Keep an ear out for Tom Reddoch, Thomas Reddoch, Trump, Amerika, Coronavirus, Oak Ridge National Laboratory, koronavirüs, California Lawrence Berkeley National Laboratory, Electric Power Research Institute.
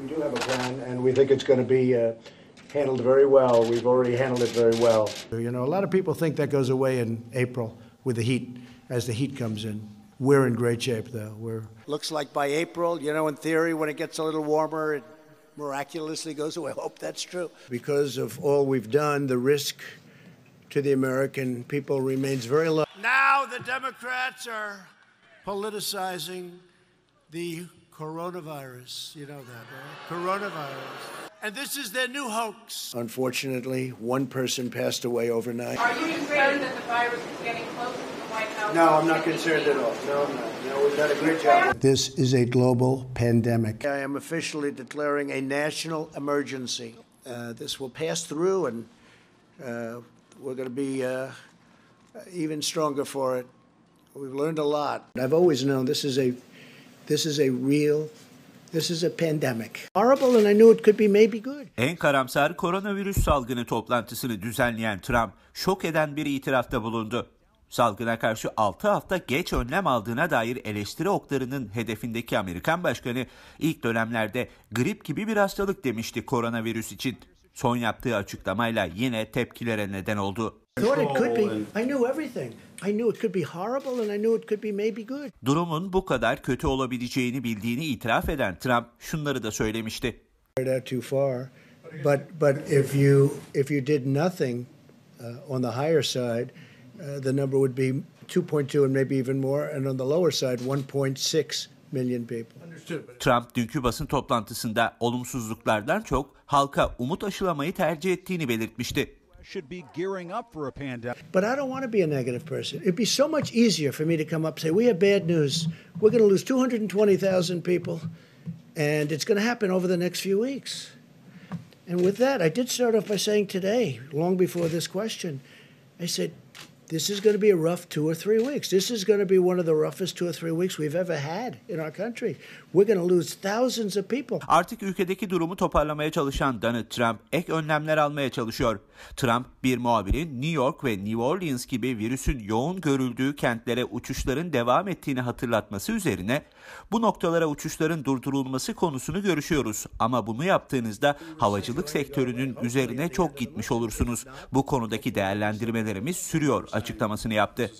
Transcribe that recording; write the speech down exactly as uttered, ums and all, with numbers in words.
We do have a plan, and we think it's going to be uh, handled very well. We've already handled it very well. You know, a lot of people think that goes away in April with the heat, as the heat comes in. We're in great shape, though. We're Looks like by April, you know, in theory, when it gets a little warmer, it miraculously goes away. I hope that's true. Because of all we've done, the risk to the American people remains very low. Now the Democrats are politicizing the coronavirus. You know that, right? Coronavirus. And this is their new hoax. Unfortunately, one person passed away overnight. Are you concerned that the virus is getting close to the White House? No, I'm not concerned at all. No, I'm not. No, we've done a great job. This is a global pandemic. I am officially declaring a national emergency. Uh, this will pass through, and uh, we're going to be uh, even stronger for it. We've learned a lot. I've always known this is a, this is a real. This is a pandemic. Horrible, and I knew it could be maybe good. En karamsar koronavirüs salgını toplantısını düzenleyen Trump, şok eden bir itirafta bulundu. Salgına karşı altı hafta geç önlem aldığına dair eleştiri oklarının hedefindeki Amerikan başkanı, ilk dönemlerde grip gibi bir hastalık demişti koronavirüs için. Son yaptığı açıklamayla yine tepkilere neden oldu. Durumun bu kadar kötü olabileceğini bildiğini itiraf eden Trump şunları da söylemişti. Trump dünkü basın toplantısında olumsuzluklardan çok halka umut aşılamayı tercih ettiğini belirtmişti. Should be gearing up for a pandemic. But I don't want to be a negative person. It'd be so much easier for me to come up and say, we have bad news. We're going to lose two hundred twenty thousand people, and it's going to happen over the next few weeks. And with that, I did start off by saying today, long before this question, I said, this is going to be a rough two or three weeks. This is going to be one of the roughest two or three weeks we've ever had in our country. We're going to lose thousands of people. Artık ülkedeki durumu toparlamaya çalışan Donald Trump ek önlemler almaya çalışıyor. Trump, bir muhabirin New York ve New Orleans gibi virüsün yoğun görüldüğü kentlere uçuşların devam ettiğini hatırlatması üzerine, bu noktalara uçuşların durdurulması konusunu görüşüyoruz ama bunu yaptığınızda havacılık sektörünün üzerine çok gitmiş olursunuz. Bu konudaki değerlendirmelerimiz sürüyor açıklamasını yaptı.